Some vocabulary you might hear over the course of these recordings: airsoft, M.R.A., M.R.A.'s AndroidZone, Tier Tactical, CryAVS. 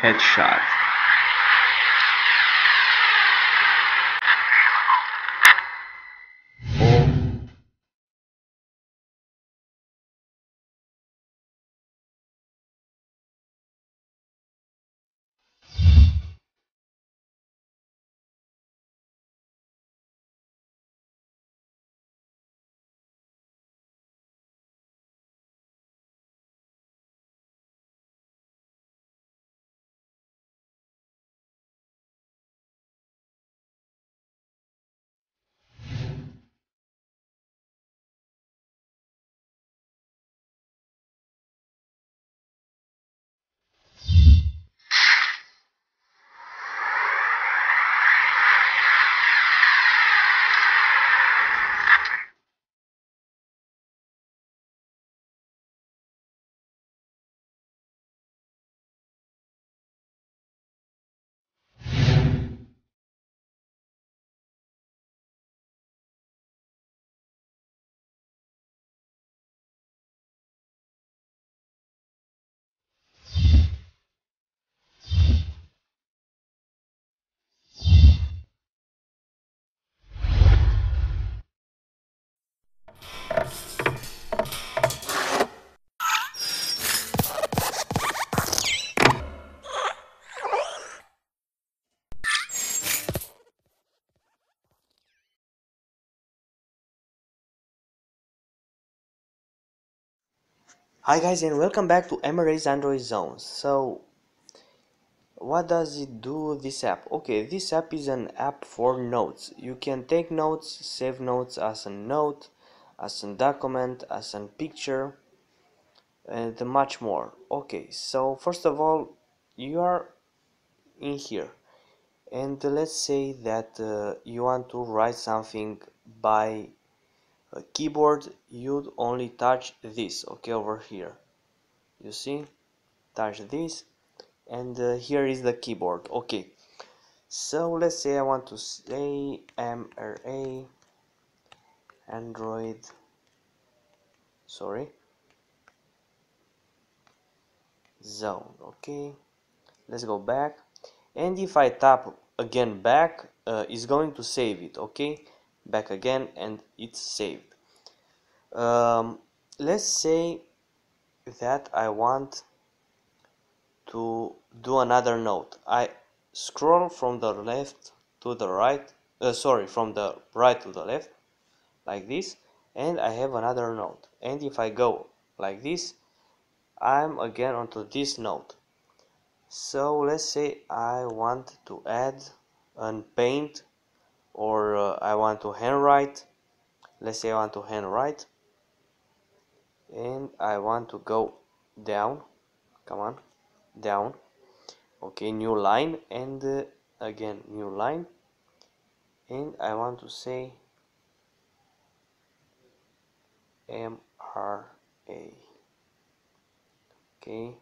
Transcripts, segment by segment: headshot. Hi guys, and welcome back to M.R.A.'s AndroidZone. So what does it do, this app? Okay, this app is an app for notes. You can take notes, save notes as a note, as a document, as a picture, and much more. Okay, so first of all, you are in here, and let's say that you want to write something by a keyboard. You'd only touch this, okay, over here, you see, touch this, and here is the keyboard. Okay, so let's say I want to say M.R.A. Android, sorry, Zone. Okay, let's go back, and if I tap again back, it's going to save it. Okay, back again, and it's saved. Let's say that I want to do another note. I scroll from the left to the right, sorry, from the right to the left, like this, and I have another note. And if I go like this, I'm again onto this note. So let's say I want to add and paint, or I want to handwrite. Let's say I want to handwrite, and I want to go down, come on, down, okay, new line, and again new line, and I want to say M.R.A. okay,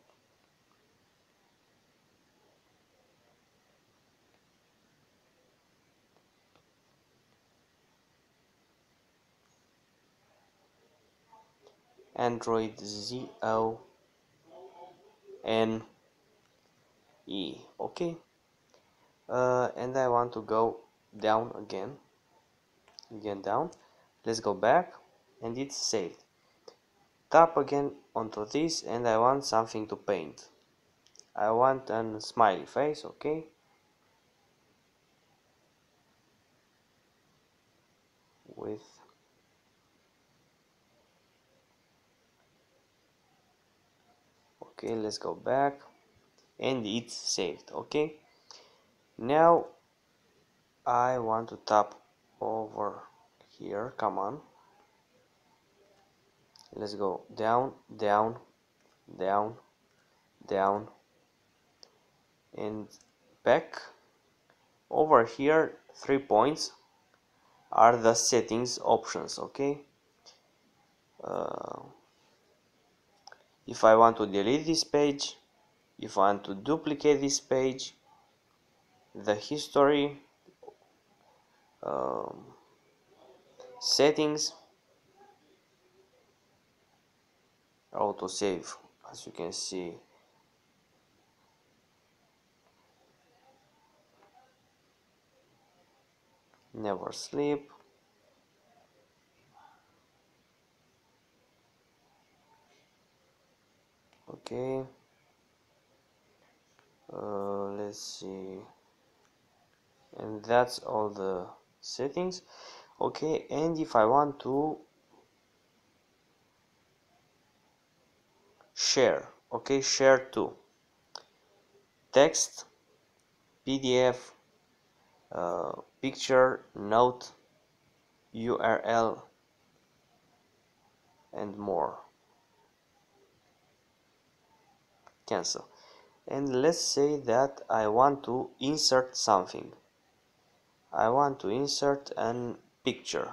AndroidZone. Okay, and I want to go down again, down. Let's go back, and it's saved. Tap again onto this, and I want something to paint. I want a smiley face. Okay, with okay, let's go back, and it's saved. Okay, now I want to tap over here, come on, let's go down, down, and back. Over here, 3 points are the settings options. Okay, if I want to delete this page, if I want to duplicate this page, the history, settings, auto save, as you can see, never sleep, okay. Let's see, and that's all the settings, okay. And if I want to share, okay, share to text, PDF, picture, note, URL, and more. Cancel. And let's say that I want to insert something. I want to insert a picture.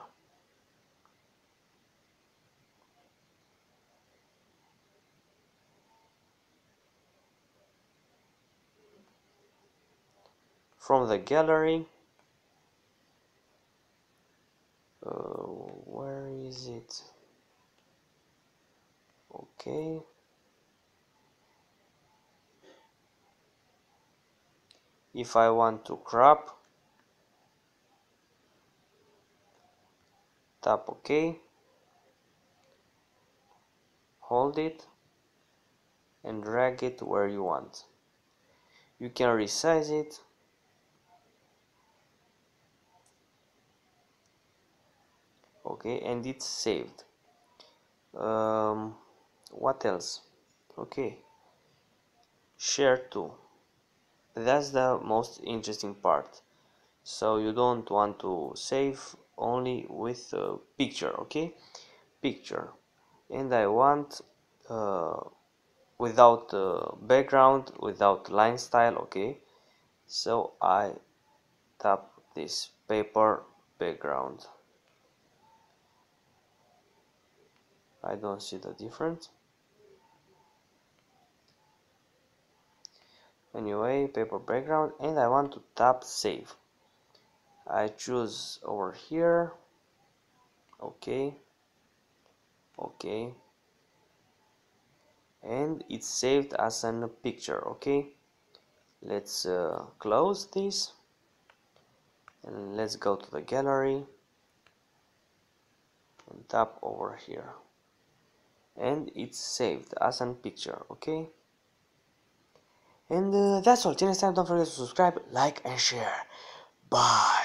From the gallery, where is it? Okay. If I want to crop, tap OK, hold it and drag it where you want. You can resize it. Okay, and it's saved. What else? Okay, share to. That's the most interesting part. So you don't want to save only with a picture, okay? Picture. And I want without background, without line style, okay? So I tap this paper background. I don't see the difference. Anyway, paper background, and I want to tap save. I choose over here. Okay. Okay. And it's saved as a picture. Okay. Let's close this. And let's go to the gallery. And tap over here. And it's saved as a picture, okay? And that's all. Till next time, don't forget to subscribe, like and share. Bye.